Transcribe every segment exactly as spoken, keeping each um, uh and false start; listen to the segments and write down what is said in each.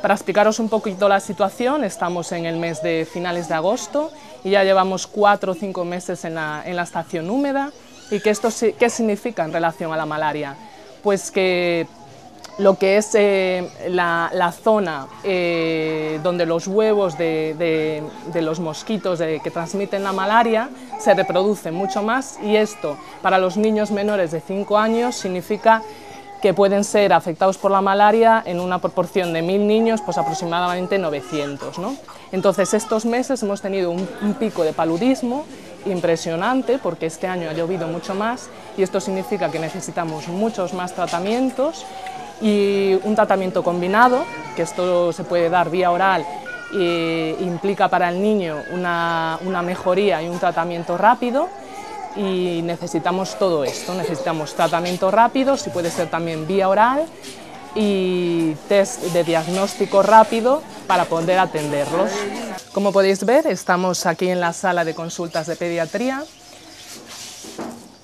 Para explicaros un poquito la situación, estamos en el mes de finales de agosto y ya llevamos cuatro o cinco meses en la, en la estación húmeda. ¿Y que esto, qué significa en relación a la malaria? Pues que lo que es eh, la, la zona eh, donde los huevos de, de, de los mosquitos de, que transmiten la malaria se reproducen mucho más, y esto para los niños menores de cinco años significa que pueden ser afectados por la malaria en una proporción de mil niños, pues aproximadamente novecientos, ¿no? Entonces estos meses hemos tenido un, un pico de paludismo impresionante, porque este año ha llovido mucho más, y esto significa que necesitamos muchos más tratamientos, y un tratamiento combinado, que esto se puede dar vía oral e implica para el niño una, una mejoría y un tratamiento rápido, y necesitamos todo esto, necesitamos tratamiento rápido, si puede ser también vía oral, y test de diagnóstico rápido para poder atenderlos. Como podéis ver, estamos aquí en la sala de consultas de pediatría.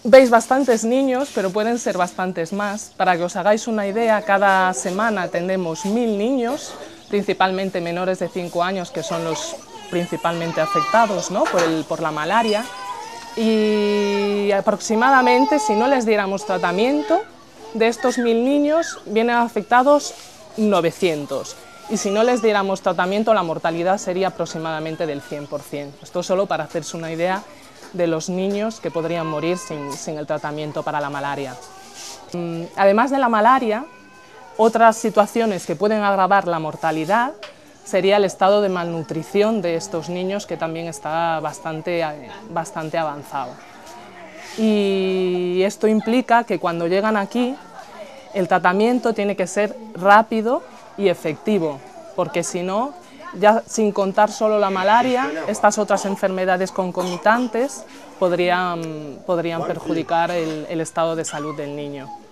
Veis bastantes niños, pero pueden ser bastantes más. Para que os hagáis una idea, cada semana atendemos mil niños, principalmente menores de cinco años, que son los principalmente afectados, ¿no?, por, el, por la malaria. Y aproximadamente, si no les diéramos tratamiento, de estos mil niños vienen afectados novecientos, y si no les diéramos tratamiento la mortalidad sería aproximadamente del cien por cien. Esto solo para hacerse una idea de los niños que podrían morir sin, sin el tratamiento para la malaria. Además de la malaria, otras situaciones que pueden agravar la mortalidad sería el estado de malnutrición de estos niños, que también está bastante, bastante avanzado. Y esto implica que cuando llegan aquí, el tratamiento tiene que ser rápido y efectivo, porque si no, ya sin contar solo la malaria, estas otras enfermedades concomitantes podrían, podrían perjudicar el, el estado de salud del niño.